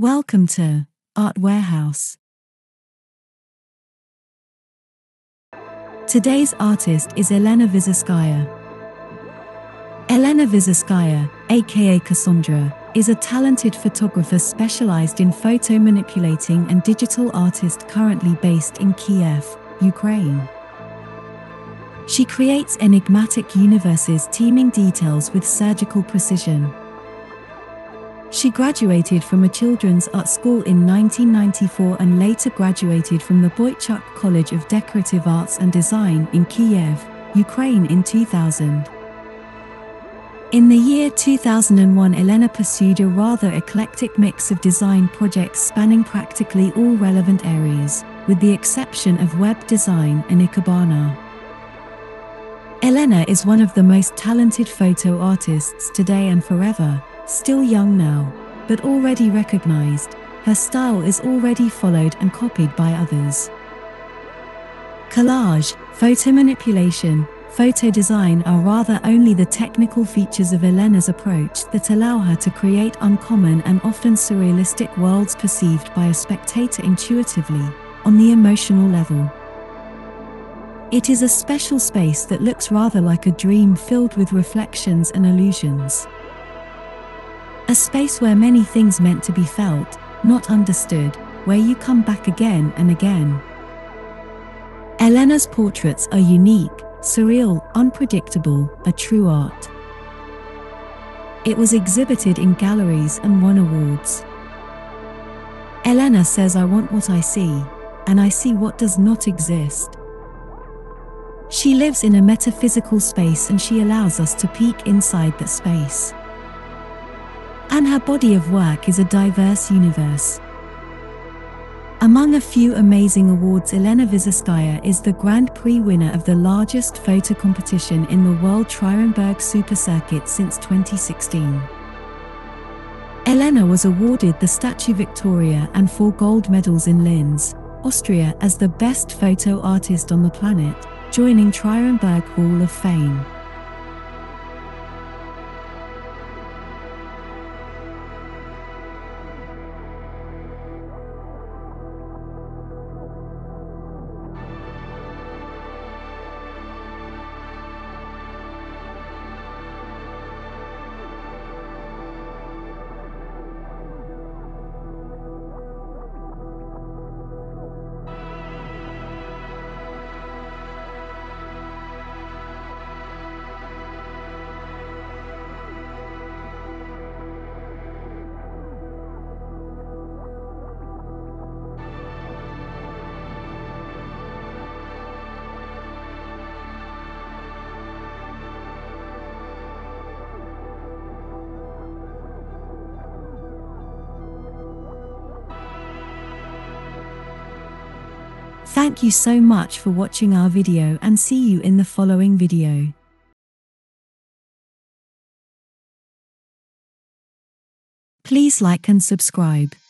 Welcome to Art Warehouse. Today's artist is Elena Vizerskaya. Elena Vizerskaya, aka Kassandra, is a talented photographer specialized in photo manipulating and digital artist currently based in Kiev, Ukraine. She creates enigmatic universes teeming details with surgical precision. She graduated from a children's art school in 1994 and later graduated from the Boychuk College of Decorative Arts and Design in Kiev, Ukraine in 2000. In the year 2001, Elena pursued a rather eclectic mix of design projects spanning practically all relevant areas, with the exception of web design and ikebana. Elena is one of the most talented photo artists today and forever. Still young now, but already recognized, her style is already followed and copied by others. Collage, photo manipulation, photo design are rather only the technical features of Elena's approach that allow her to create uncommon and often surrealistic worlds perceived by a spectator intuitively, on the emotional level. It is a special space that looks rather like a dream filled with reflections and illusions. A space where many things meant to be felt, not understood, where you come back again and again. Elena's portraits are unique, surreal, unpredictable, a true art. It was exhibited in galleries and won awards. Elena says, "I want what I see, and I see what does not exist." She lives in a metaphysical space and she allows us to peek inside that space. And her body of work is a diverse universe. Among a few amazing awards, Elena Vizerskaya is the Grand Prix winner of the largest photo competition in the world, Trierenberg Super Circuit, since 2016. Elena was awarded the Statue Victoria and 4 gold medals in Linz, Austria, as the best photo artist on the planet, joining Trierenberg Hall of Fame. Thank you so much for watching our video and see you in the following video. Please like and subscribe.